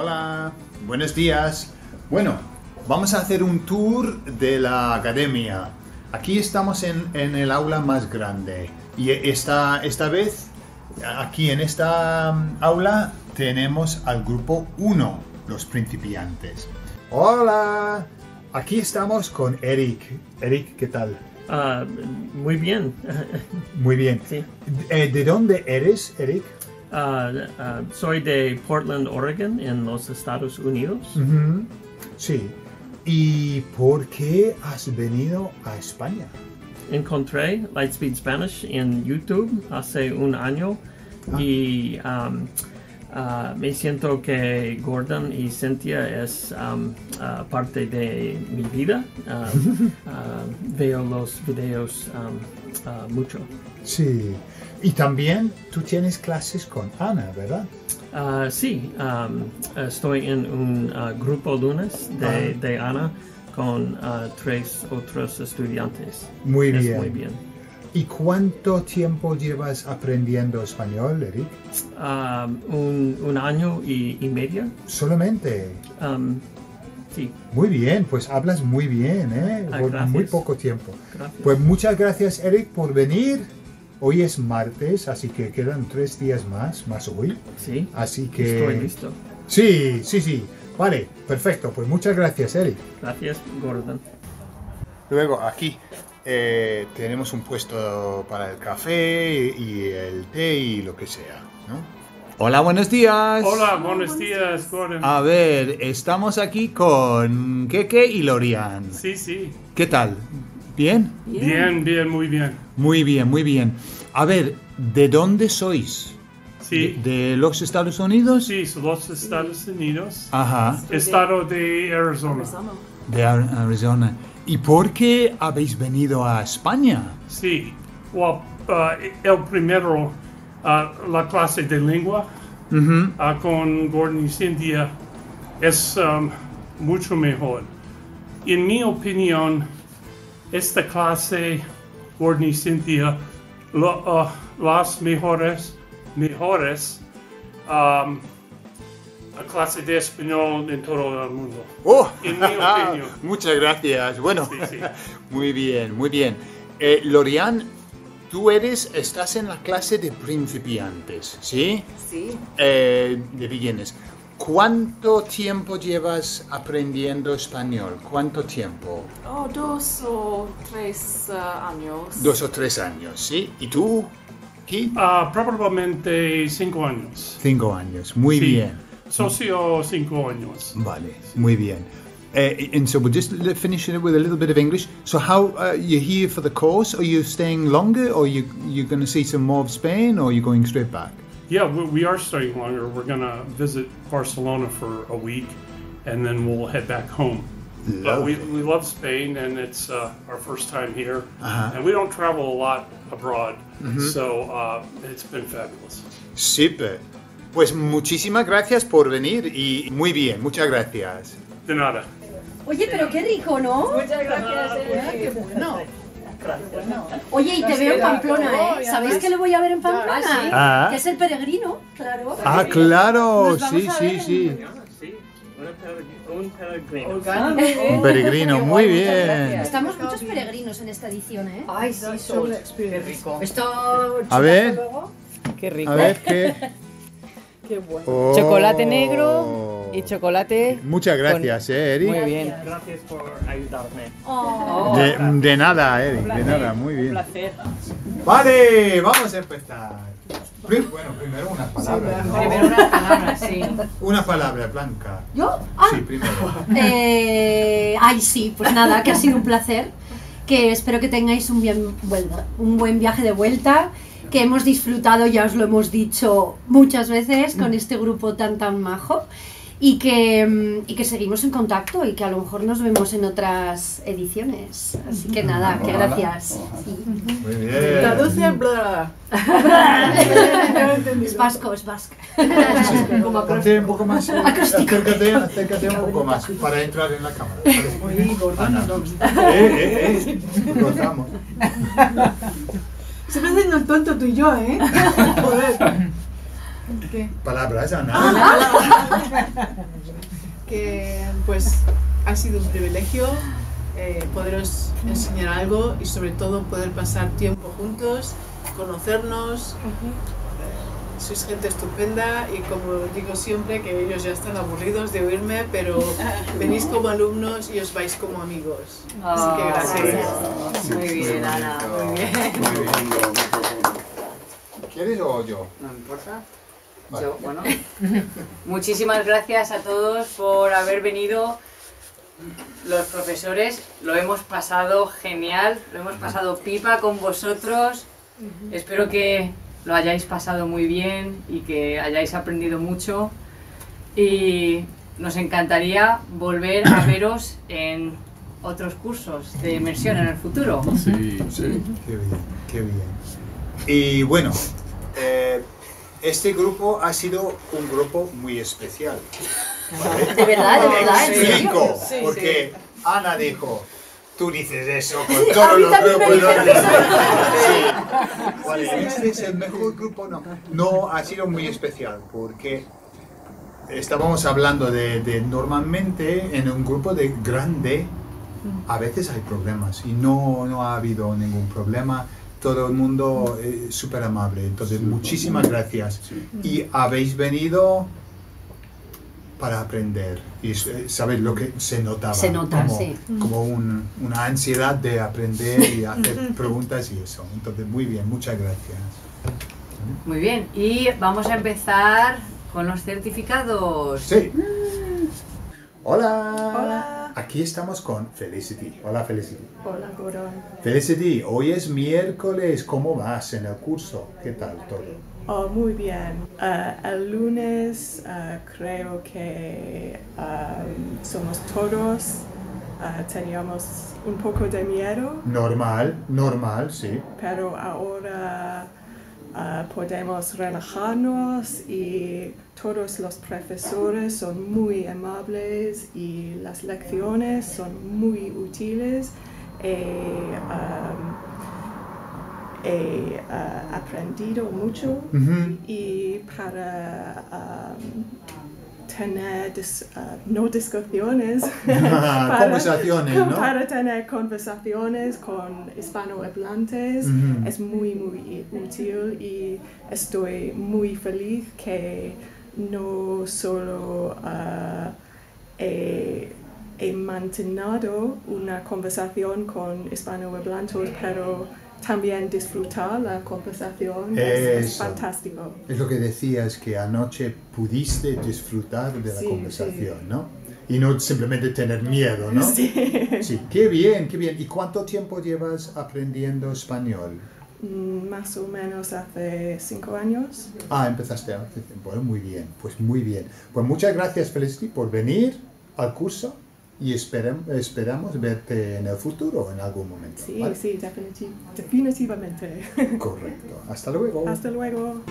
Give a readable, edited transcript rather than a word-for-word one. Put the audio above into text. Hola, buenos días. Bueno, vamos a hacer un tour de la academia. Aquí estamos en el aula más grande y esta vez aquí en esta aula tenemos al grupo 1, los principiantes. ¡Hola! Aquí estamos con Eric. Eric, ¿qué tal? Muy bien. Muy bien. Sí. ¿De dónde eres, Eric? Soy de Portland, Oregon, en los Estados Unidos. Uh-huh. Sí. ¿Y por qué has venido a España? Encontré Lightspeed Spanish en YouTube hace un año y me siento que Gordon y Cynthia es parte de mi vida. Veo los videos mucho. Sí. Y también tú tienes clases con Ana, ¿verdad? Sí, estoy en un grupo lunes de Ana con 3 otros estudiantes. Muy bien. Muy bien. ¿Y cuánto tiempo llevas aprendiendo español, Eric? Un año y medio. ¿Solamente? Sí. Muy bien, pues hablas muy bien, ¿eh? Por muy poco tiempo. Gracias. Pues muchas gracias, Eric, por venir. Hoy es martes, así que quedan 3 días más hoy. Sí, así que estoy listo. Sí, sí, sí. Vale, perfecto. Pues muchas gracias, Eric. Gracias, Gordon. Luego, aquí tenemos un puesto para el café y el té y lo que sea, ¿no? Hola, buenos días. Hola, buenos días, Gordon. A ver, estamos aquí con Keke y Lorian. Sí, sí. ¿Qué tal? ¿Bien? Bien, bien, muy bien. Muy bien, muy bien. A ver, ¿de dónde sois? Sí. ¿De los Estados Unidos? Sí, los Estados Unidos. Ajá. Estado de Arizona. De Arizona. ¿Y por qué habéis venido a España? Sí. Well, el primero, la clase de lengua con Gordon y Cynthia es mucho mejor. En mi opinión, esta clase, Gordon y Cynthia, las mejores clase de español en todo el mundo. ¡Oh! En mi opinión. Muchas gracias. Bueno, sí, sí. Muy bien, muy bien. Lorian, tú estás en la clase de principiantes, ¿sí? Sí. De beginners. ¿Cuánto tiempo llevas aprendiendo español? ¿Cuánto tiempo? Oh, 2 o 3 años. 2 o 3 años, ¿sí? ¿Y tú? ¿Qué? Probablemente 5 años. 5 años, muy bien. Socio 5 años. Vale, muy bien. And so we'll just finish it with a little bit of English. So how you're here for the course? Are you staying longer? Or you're going to see some more of Spain? Or are you going straight back? Yeah, we are staying longer. We're going to visit Barcelona for a week, and then we'll head back home. But we love Spain, and it's our first time here. And we don't travel a lot abroad, so it's been fabulous. Super. Pues muchísimas gracias por venir, y muy bien, muchas gracias. De nada. Oye, pero qué rico, ¿no? Muchas gracias. Qué bueno. Bueno. Oye, y te veo en Pamplona, ¿eh? ¿Sabéis que le voy a ver en Pamplona? Ah, que es el peregrino, claro. Ah, claro, sí, sí, sí. Un peregrino, muy bien. Estamos muchos peregrinos en esta edición, ¿eh? Ay, sí, qué rico. Esto, a ver, qué rico. A ver, qué bueno. Oh. Chocolate negro y chocolate. Muchas gracias, Eric. Muy bien. Gracias por ayudarme. Oh. De nada, Eric. De nada, muy bien. Un placer. Vale, vamos a empezar. Bueno, primero unas palabras. Sí, ¿no? Primero unas palabras, sí. Una palabra, Blanca. ¿Yo? Ah. Sí, primero. Ay, sí, pues nada, que ha sido un placer. Que espero que tengáis un buen viaje de vuelta. Que hemos disfrutado, ya os lo hemos dicho muchas veces, con este grupo tan majo, y que seguimos en contacto y que a lo mejor nos vemos en otras ediciones. Así que nada, que gracias. Muy bien. Traduce bla. Es vasco, es vasco. Acércate un poco más. Acércate un poco más para entrar en la cámara. Muy bien, Ana. Gozamos. Se me hacen el tonto tú y yo, ¿eh? Joder. ¿Qué? Palabras, Ana. Ana. Que pues ha sido un privilegio poderos enseñar algo y sobre todo poder pasar tiempo juntos, conocernos. Sois gente estupenda y como digo siempre que ellos ya están aburridos de oírme, pero venís como alumnos y os vais como amigos. Así que gracias. Sí, muy bien, Ana. Muy bien. ¿Quieres o yo? No me importa. Vale. Yo, bueno. Muchísimas gracias a todos por haber venido. Los profesores, lo hemos pasado genial, lo hemos pasado pipa con vosotros. Espero que lo hayáis pasado muy bien y que hayáis aprendido mucho y nos encantaría volver a veros en otros cursos de inmersión en el futuro. Sí, sí. Qué bien, qué bien. Y bueno, este grupo ha sido un grupo muy especial, ¿vale? De verdad, de verdad. Explico, sí, porque sí. Ana dijo, tú dices eso con sí, todos los grupos. Sí. Vale, este es el mejor grupo, no. No, ha sido muy especial porque estábamos hablando de normalmente en un grupo de grande a veces hay problemas y no ha habido ningún problema. Todo el mundo súper amable, entonces muchísimas gracias. Y habéis venido para aprender y sabéis lo que se notaba, como una ansiedad de aprender y hacer preguntas y eso, entonces muy bien, muchas gracias. Muy bien, y vamos a empezar con los certificados. Sí. Hola. Hola. Aquí estamos con Felicity. Hola, Felicity. Hola, Gordon. Felicity, hoy es miércoles. ¿Cómo vas en el curso? ¿Qué tal todo? Oh, muy bien. El lunes creo que somos todos. Teníamos un poco de miedo. Normal, sí. Pero ahora podemos relajarnos y todos los profesores son muy amables y las lecciones son muy útiles y he aprendido mucho. Y para tener no discusiones, conversaciones, ¿no? Para tener conversaciones con hispanohablantes es muy útil y estoy muy feliz que no solo he mantenido una conversación con hispanohablantes, pero también disfrutar la conversación es fantástico. Es lo que decías, que anoche pudiste disfrutar de la conversación, ¿no? Y no simplemente tener miedo, ¿no? Sí. Sí, qué bien, qué bien. ¿Y cuánto tiempo llevas aprendiendo español? Más o menos hace 5 años. Ah, empezaste hace tiempo. Muy bien, pues muy bien. Pues muchas gracias, Felicity, por venir al curso y esperamos verte en el futuro, en algún momento. Sí, ¿vale? Sí, definitivamente. Correcto. Hasta luego. Hasta luego.